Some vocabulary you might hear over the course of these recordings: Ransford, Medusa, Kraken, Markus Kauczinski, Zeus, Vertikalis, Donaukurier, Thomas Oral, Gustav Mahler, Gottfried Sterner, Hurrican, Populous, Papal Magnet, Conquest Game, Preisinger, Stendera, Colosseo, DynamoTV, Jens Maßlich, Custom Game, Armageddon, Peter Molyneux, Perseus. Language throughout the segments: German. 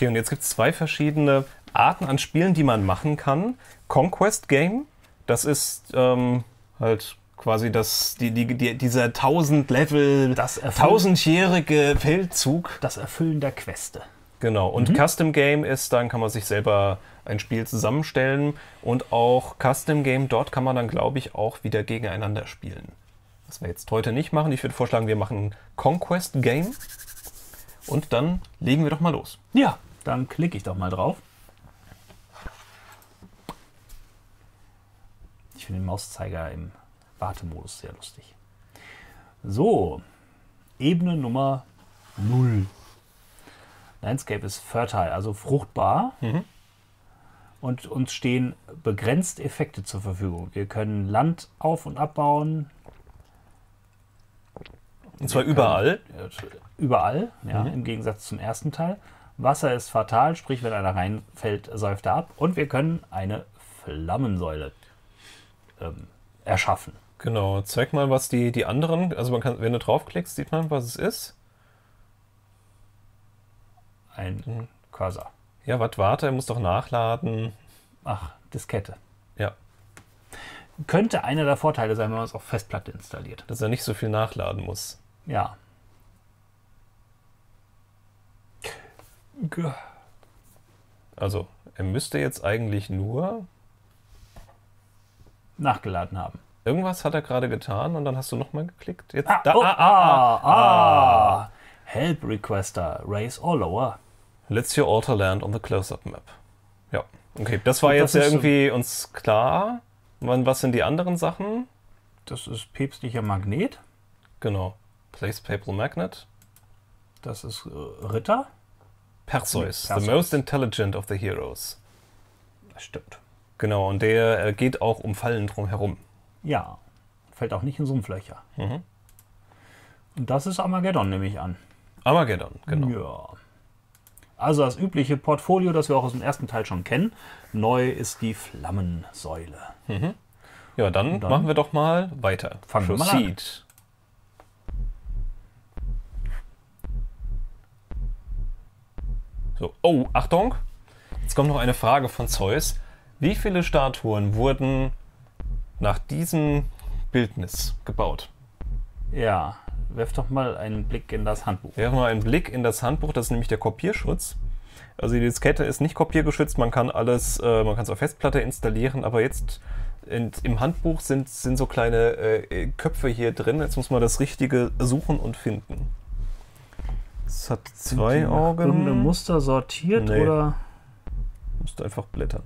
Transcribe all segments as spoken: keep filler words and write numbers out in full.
Okay, und jetzt gibt es zwei verschiedene Arten an Spielen, die man machen kann. Conquest Game, das ist ähm, halt quasi das, die, die, die, dieser tausend Level, tausendjährige Feldzug. Das Erfüllen der Queste. Genau, und mhm. Custom Game ist, dann kann man sich selber ein Spiel zusammenstellen. Und auch Custom Game, dort kann man dann, glaube ich, auch wieder gegeneinander spielen. Was wir jetzt heute nicht machen. Ich würde vorschlagen, wir machen Conquest Game. Und dann legen wir doch mal los. Ja, dann klicke ich doch mal drauf. Ich finde den Mauszeiger im Wartemodus sehr lustig. So, Ebene Nummer null. Landscape ist fertile, also fruchtbar. Mhm. Und uns stehen begrenzte Effekte zur Verfügung. Wir können Land auf- und abbauen. Und zwar können, überall? Überall, ja, mhm. im Gegensatz zum ersten Teil. Wasser ist fatal, sprich, wenn einer reinfällt, säuft er ab. Und wir können eine Flammensäule ähm, erschaffen. Genau, zeig mal, was die, die anderen, also man kann, wenn du draufklickst, sieht man, was es ist. Ein Cursor. Ja, was warte, er muss doch nachladen. Ach, Diskette. Ja. Könnte einer der Vorteile sein, wenn man es auf Festplatte installiert. Dass er nicht so viel nachladen muss. Ja. Also, er müsste jetzt eigentlich nur nachgeladen haben. Irgendwas hat er gerade getan und dann hast du nochmal geklickt. Jetzt ah, da, oh, ah, ah, ah, ah. ah. Help Requester, raise or lower. Let's your altar land on the close-up map. Ja, okay, das war jetzt das irgendwie so uns klar. Was sind die anderen Sachen? Das ist päpstlicher Magnet. Genau. Place Papal Magnet. Das ist äh, Ritter. Perseus, Perseus, the most intelligent of the heroes. Das stimmt. Genau, und der äh, geht auch um Fallen drum herum. Ja, fällt auch nicht in Sumpflöcher. Mhm. Und das ist Armageddon, nehme ich an. Armageddon, genau. Ja. Also das übliche Portfolio, das wir auch aus dem ersten Teil schon kennen. Neu ist die Flammensäule. Mhm. Ja, dann, dann machen wir doch mal weiter. Fangen wir mal an. So, oh, Achtung! Jetzt kommt noch eine Frage von Zeus. Wie viele Statuen wurden nach diesem Bildnis gebaut? Ja, werf doch mal einen Blick in das Handbuch. Werf mal einen Blick in das Handbuch, das ist nämlich der Kopierschutz. Also die Diskette ist nicht kopiergeschützt, man kann alles, äh, man kann es auf Festplatte installieren, aber jetzt in, im Handbuch sind, sind so kleine äh, Köpfe hier drin. Jetzt muss man das Richtige suchen und finden. Es hat zwei Augen. Irgendein Muster sortiert, nee, oder? Musst einfach blättern.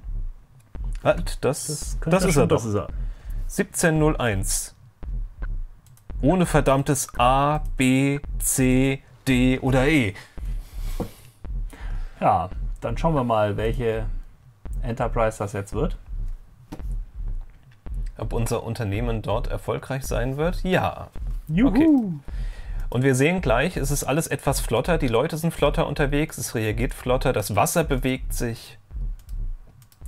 Halt, das, das, das, das, ist, schon, er das ist er. siebzehn null eins. Ohne verdammtes A, B, C, D oder E. Ja, dann schauen wir mal, welche Enterprise das jetzt wird. Ob unser Unternehmen dort erfolgreich sein wird? Ja. Juhu. Okay. Und wir sehen gleich, es ist alles etwas flotter. Die Leute sind flotter unterwegs, es reagiert flotter, das Wasser bewegt sich.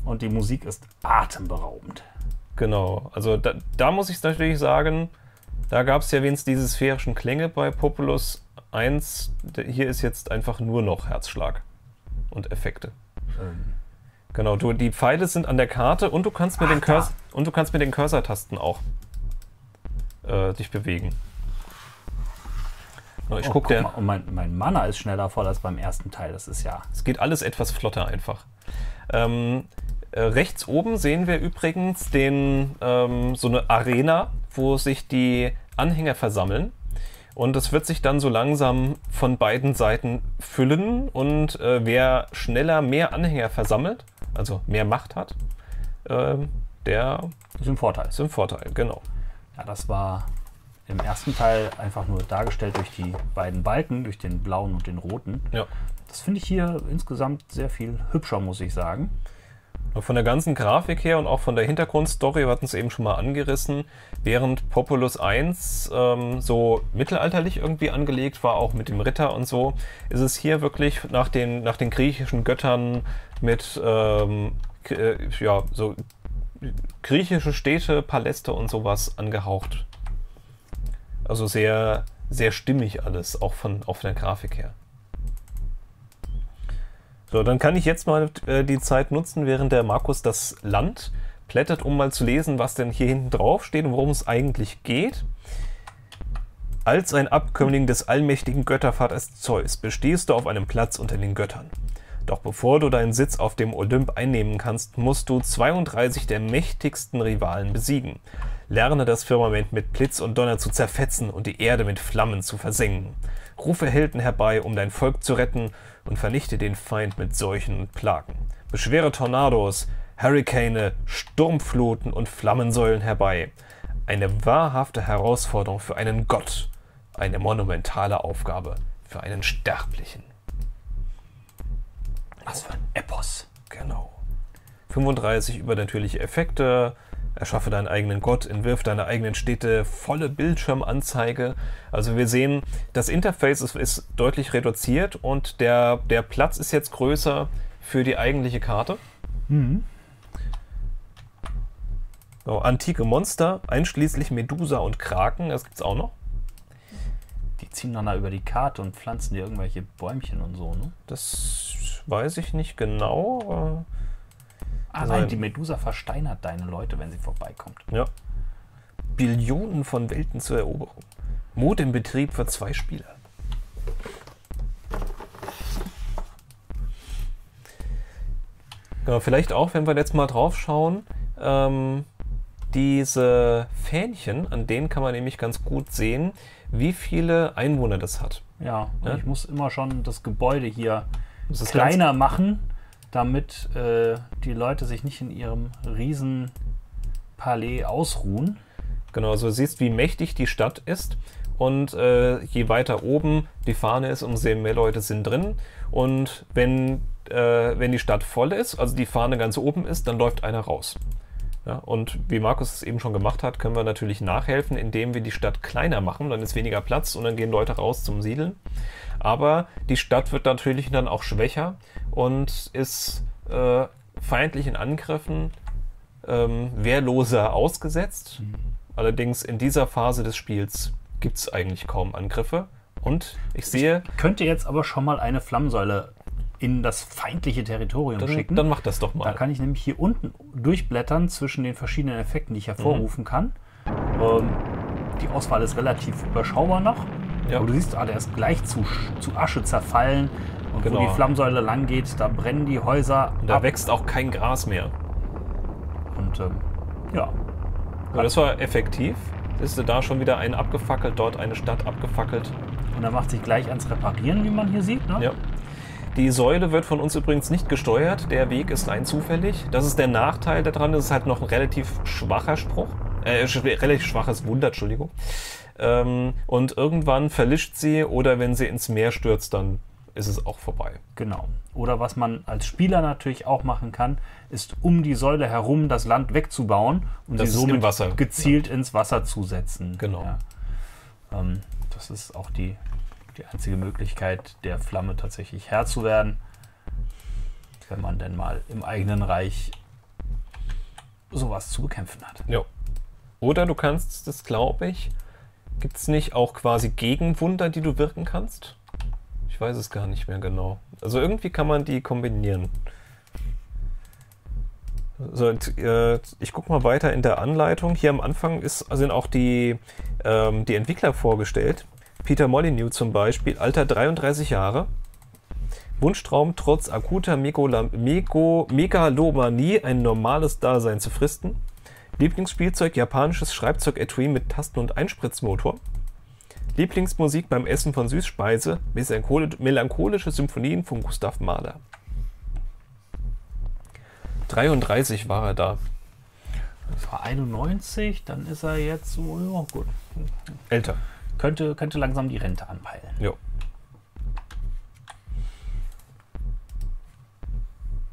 Und die Musik ist atemberaubend. Genau. Also da, da muss ich natürlich sagen, da gab es ja wenigstens diese sphärischen Klänge bei Populous eins. Hier ist jetzt einfach nur noch Herzschlag und Effekte. Ähm. Genau, du, die Pfeile sind an der Karte und du kannst mit, Ach, den, Curs und du kannst mit den Cursor-Tasten auch äh, dich bewegen. So, ich oh, guck guck mal, und mein, mein Mana ist schneller voll als beim ersten Teil, das ist ja... Es geht alles etwas flotter einfach. Ähm, äh, rechts oben sehen wir übrigens den, ähm, so eine Arena, wo sich die Anhänger versammeln, und das wird sich dann so langsam von beiden Seiten füllen, und äh, wer schneller mehr Anhänger versammelt, also mehr Macht hat, äh, der ist im Vorteil. Ist im Vorteil, genau. Ja, das war im ersten Teil einfach nur dargestellt durch die beiden Balken, durch den blauen und den roten. Ja. Das finde ich hier insgesamt sehr viel hübscher, muss ich sagen. Von der ganzen Grafik her und auch von der Hintergrundstory, wir hatten es eben schon mal angerissen, während Populous eins ähm, so mittelalterlich irgendwie angelegt war, auch mit dem Ritter und so, ist es hier wirklich nach den, nach den griechischen Göttern mit ähm, äh, ja, so griechische Städte, Paläste und sowas angehaucht. Also sehr, sehr stimmig alles, auch von, auch von der Grafik her. So, dann kann ich jetzt mal äh, die Zeit nutzen, während der Markus das Land plättert, um mal zu lesen, was denn hier hinten drauf steht und worum es eigentlich geht. Als ein Abkömmling des allmächtigen Göttervaters Zeus bestehst du auf einem Platz unter den Göttern. Doch bevor du deinen Sitz auf dem Olymp einnehmen kannst, musst du zweiunddreißig der mächtigsten Rivalen besiegen. Lerne das Firmament mit Blitz und Donner zu zerfetzen und die Erde mit Flammen zu versengen. Rufe Helden herbei, um dein Volk zu retten, und vernichte den Feind mit Seuchen und Plagen. Beschwere Tornados, Hurrikane, Sturmfluten und Flammensäulen herbei. Eine wahrhafte Herausforderung für einen Gott. Eine monumentale Aufgabe für einen Sterblichen. Was für ein Epos. Genau. fünfunddreißig übernatürliche Effekte. Erschaffe deinen eigenen Gott, entwirf deine eigenen Städte, volle Bildschirmanzeige. Also wir sehen, das Interface ist, ist deutlich reduziert und der, der Platz ist jetzt größer für die eigentliche Karte. Mhm. So, antike Monster, einschließlich Medusa und Kraken, das gibt es auch noch. Die ziehen dann da über die Karte und pflanzen dir irgendwelche Bäumchen und so, ne? Das weiß ich nicht genau. Ah also nein, die Medusa versteinert deine Leute, wenn sie vorbeikommt. Ja. Billionen von Welten zur Eroberung. Mut im Betrieb für zwei Spieler. Ja, vielleicht auch, wenn wir jetzt mal drauf schauen, ähm, diese Fähnchen, an denen kann man nämlich ganz gut sehen, wie viele Einwohner das hat. Ja, ja? Ich muss immer schon das Gebäude hier das kleiner machen, damit äh, die Leute sich nicht in ihrem riesen Palais ausruhen. Genau, also du siehst, wie mächtig die Stadt ist und äh, je weiter oben die Fahne ist, umso mehr Leute sind drin. Und wenn, äh, wenn die Stadt voll ist, also die Fahne ganz oben ist, dann läuft einer raus. Ja, und wie Markus es eben schon gemacht hat, können wir natürlich nachhelfen, indem wir die Stadt kleiner machen, dann ist weniger Platz und dann gehen Leute raus zum Siedeln. Aber die Stadt wird natürlich dann auch schwächer und ist äh, feindlichen Angriffen ähm, wehrloser ausgesetzt. Mhm. Allerdings in dieser Phase des Spiels gibt es eigentlich kaum Angriffe. Und ich sehe... Ich könnte jetzt aber schon mal eine Flammensäule in das feindliche Territorium dann schicken. Dann mach das doch mal. Da kann ich nämlich hier unten durchblättern zwischen den verschiedenen Effekten, die ich hervorrufen mhm. kann. Ähm, die Auswahl ist relativ überschaubar noch. Ja. Aber du siehst, ah, der ist gleich zu, zu Asche zerfallen. Und genau, wo die Flammsäule lang geht, da brennen die Häuser und da ab. Wächst auch kein Gras mehr. Und ähm, ja. ja. Das war effektiv. Ist da schon wieder einen abgefackelt, dort eine Stadt abgefackelt. Und dann macht sich gleich ans Reparieren, wie man hier sieht. Ne? Ja. Die Säule wird von uns übrigens nicht gesteuert. Der Weg ist rein zufällig. Das ist der Nachteil daran. Das ist halt noch ein relativ schwacher Spruch. Äh, sch relativ schwaches Wunder, Entschuldigung. Ähm, und irgendwann verlischt sie oder wenn sie ins Meer stürzt, dann ist es auch vorbei. Genau. Oder was man als Spieler natürlich auch machen kann, ist um die Säule herum das Land wegzubauen und das sie somit im Wasser gezielt ja. ins Wasser zu setzen. Genau. Ja. Ähm, das ist auch die... die einzige Möglichkeit, der Flamme tatsächlich Herr zu werden, wenn man denn mal im eigenen Reich sowas zu bekämpfen hat. Ja. Oder du kannst, das glaube ich, gibt es nicht auch quasi Gegenwunder, die du wirken kannst? Ich weiß es gar nicht mehr genau. Also irgendwie kann man die kombinieren. So, ich gucke mal weiter in der Anleitung. Hier am Anfang ist, sind auch die, ähm, die Entwickler vorgestellt. Peter Molyneux zum Beispiel, Alter dreiunddreißig Jahre, Wunschtraum, trotz akuter Megalomanie ein normales Dasein zu fristen, Lieblingsspielzeug, japanisches Schreibzeug-Etui mit Tasten- und Einspritzmotor, Lieblingsmusik beim Essen von Süßspeise, melancholische Symphonien von Gustav Mahler. dreiunddreißig war er da. Das war einundneunzig, dann ist er jetzt so, ja gut. Älter. Könnte, könnte langsam die Rente anpeilen. Jo.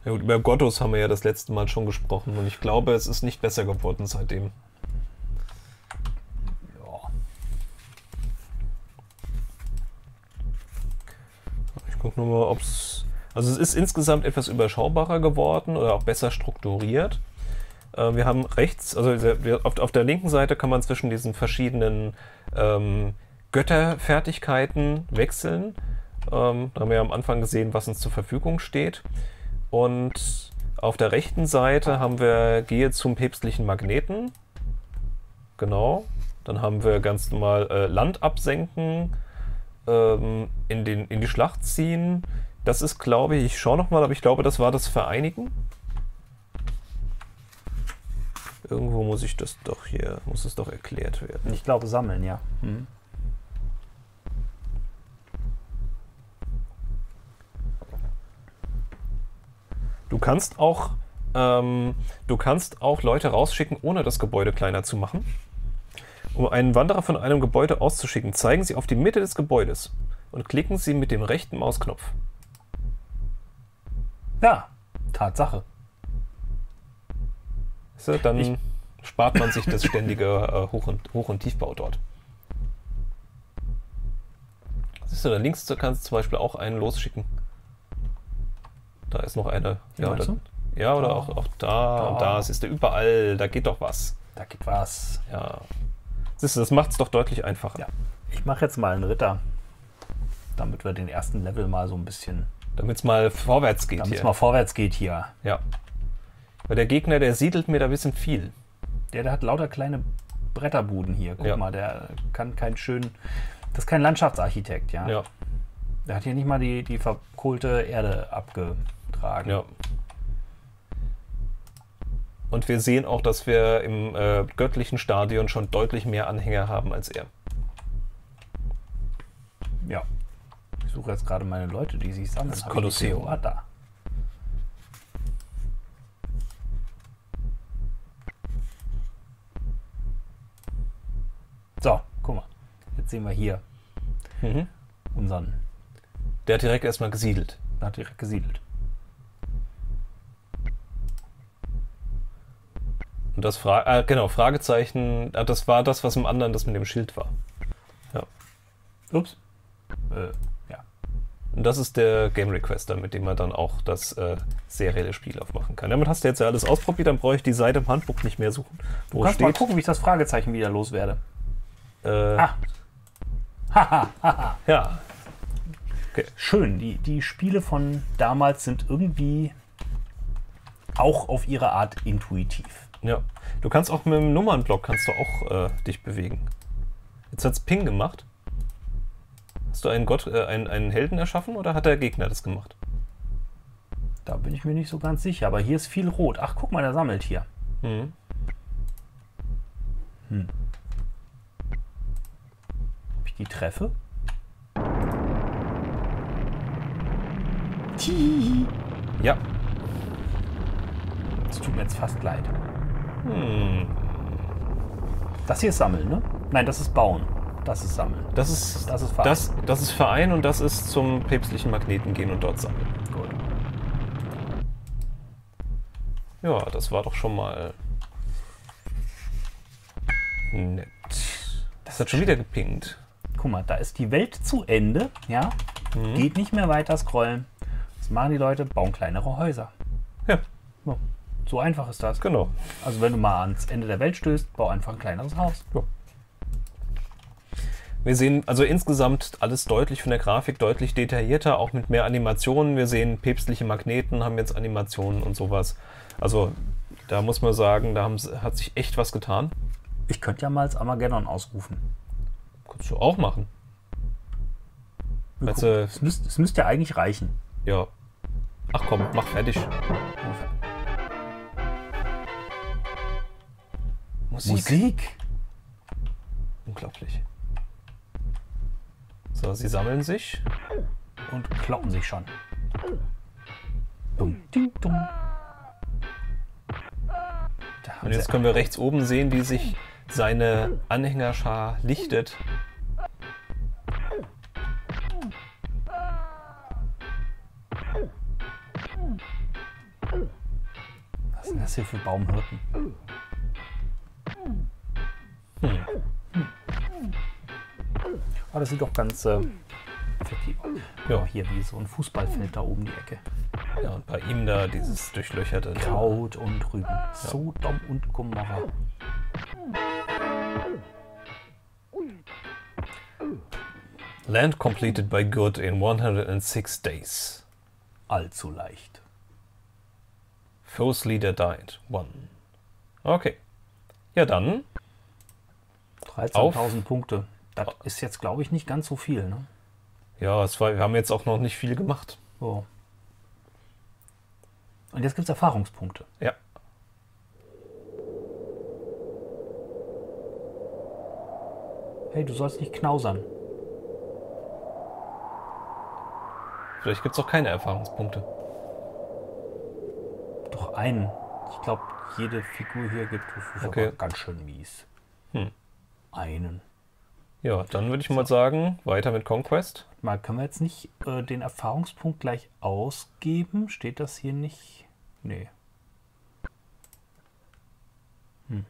Ja gut, über Gottos haben wir ja das letzte Mal schon gesprochen und ich glaube, es ist nicht besser geworden seitdem. Ja. Ich gucke nur mal, ob es... Also es ist insgesamt etwas überschaubarer geworden oder auch besser strukturiert. Wir haben rechts, also auf der linken Seite kann man zwischen diesen verschiedenen ähm, Götterfertigkeiten wechseln Ähm, da haben wir am Anfang gesehen, was uns zur Verfügung steht. Und auf der rechten Seite haben wir Gehe zum päpstlichen Magneten. Genau. Dann haben wir ganz normal äh, Land absenken, ähm, in, den, in die Schlacht ziehen. Das ist, glaube ich, ich schaue nochmal, aber ich glaube, das war das Vereinigen. Irgendwo muss ich das doch hier, muss es doch erklärt werden. Ich glaube, sammeln, ja. Mhm. Du kannst auch, ähm, du kannst auch Leute rausschicken, ohne das Gebäude kleiner zu machen. Um einen Wanderer von einem Gebäude auszuschicken, zeigen Sie auf die Mitte des Gebäudes und klicken Sie mit dem rechten Mausknopf. Ja, Tatsache. So, dann ich spart man sich das ständige äh, Hoch- und, Hoch- und Tiefbau dort. Siehst du, da links kannst du zum Beispiel auch einen losschicken. Da ist noch eine. Ja, oder, so? Ja, oder da. Auch, auch da, da und da. Es ist ja überall. Da geht doch was. Da geht was. Ja. Siehst du, das macht es doch deutlich einfacher. Ja. Ich mache jetzt mal einen Ritter, damit wir den ersten Level mal so ein bisschen... Damit es mal vorwärts geht hier. Damit es mal vorwärts geht hier. Ja. Weil der Gegner, der siedelt mir da ein bisschen viel. Der, der hat lauter kleine Bretterbuden hier. Guck ja. mal, der kann keinen schönen... Das ist kein Landschaftsarchitekt, ja? Ja. Der hat hier nicht mal die, die verkohlte Erde abge... Tragen. Ja. Und wir sehen auch, dass wir im äh, göttlichen Stadion schon deutlich mehr Anhänger haben als er. Ja. Ich suche jetzt gerade meine Leute, die sich sammeln. Das Colosseo. Ah, da. So, guck mal. Jetzt sehen wir hier mhm. unseren... Der hat direkt erstmal gesiedelt. Der hat direkt gesiedelt. Und das Fra äh, genau, Fragezeichen, das war das, was im anderen das mit dem Schild war. Ja. Ups. Äh, ja. Und das ist der Game Requester, mit dem man dann auch das äh, serielle Spiel aufmachen kann. Damit hast du jetzt ja alles ausprobiert, dann brauche ich die Seite im Handbuch nicht mehr suchen. Wo du kannst steht. Mal gucken, wie ich das Fragezeichen wieder loswerde. Äh. Ah. Haha, haha. Ja. Okay. Schön, die, die Spiele von damals sind irgendwie auch auf ihre Art intuitiv. Ja, du kannst auch mit dem Nummernblock kannst du auch äh, dich bewegen. Jetzt hat's Ping gemacht. Hast du einen Gott, äh, einen, einen Helden erschaffen oder hat der Gegner das gemacht? Da bin ich mir nicht so ganz sicher, aber hier ist viel rot. Ach, guck mal, der sammelt hier. Mhm. Hm. Ob ich die treffe? Tee. Ja. Das tut mir jetzt fast leid. Hm. Das hier ist Sammeln, ne? Nein, das ist Bauen. Das ist Sammeln. Das ist, das ist Verein. Das, das ist Verein und das ist zum päpstlichen Magneten gehen und dort sammeln. Gut. Ja, das war doch schon mal nett. Das hat schon wieder gepinkt. Guck mal, da ist die Welt zu Ende. Ja, hm. Geht nicht mehr weiter scrollen. Was machen die Leute? Bauen kleinere Häuser. Ja. So. So einfach ist das. Genau. Also wenn du mal ans Ende der Welt stößt, bau einfach ein kleineres Haus. Ja. Wir sehen also insgesamt alles deutlich von der Grafik, deutlich detaillierter, auch mit mehr Animationen. Wir sehen päpstliche Magneten, haben jetzt Animationen und sowas. Also da muss man sagen, da haben, hat sich echt was getan. Ich könnte ja mal als Armageddon ausrufen. Kannst du auch machen. Es äh, müsste müsst ja eigentlich reichen. Ja. Ach komm, mach fertig. Musik. Musik? Unglaublich. So, sie sammeln sich. Und kloppen sich schon. Dumm, ding, dumm. Und jetzt können wir rechts oben sehen, wie sich seine Anhängerschar lichtet. Was sind das hier für Baumhirten? Hm. Oh, das sieht doch ganz äh, effektiv aus. Ja, hier wie so ein Fußballfeld da oben die Ecke. Ja, und bei ihm da dieses durchlöcherte Kraut und Rüben. Ja. Sodom und Gomorra. Land completed by good in one hundred six days. Allzu leicht. First leader died. One. Okay. Ja, dann. dreizehntausend Punkte. Das ist jetzt, glaube ich, nicht ganz so viel, ne? Ja, es war, wir haben jetzt auch noch nicht viel gemacht. Oh. Und jetzt gibt es Erfahrungspunkte. Ja. Hey, du sollst nicht knausern. Vielleicht gibt es auch keine Erfahrungspunkte. Doch einen. Ich glaube, jede Figur hier gibt es. Okay. Ganz schön mies. Hm. Einen. Ja, dann würde ich mal sagen, weiter mit Conquest. Mal, können wir jetzt nicht äh, den Erfahrungspunkt gleich ausgeben? Steht das hier nicht? Nee. Hm.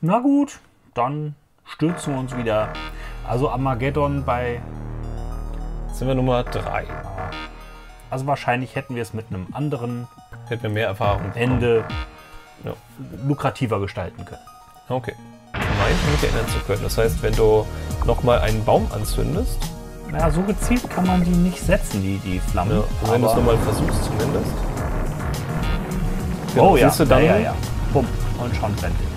Na gut, dann stürzen wir uns wieder. Also Armageddon bei... Jetzt sind wir Nummer drei. Also wahrscheinlich hätten wir es mit einem anderen... Hätten wir mehr Erfahrung Ende ja. lukrativer gestalten können. Okay. Meint, erinnern zu können. Das heißt, wenn du nochmal einen Baum anzündest... Ja, so gezielt kann man die nicht setzen, die, die Flammen. Ja, wenn du es nochmal versuchst zumindest. Genau, oh ja, siehst du dann, ja, ja, ja. Bumm, und schon brennt.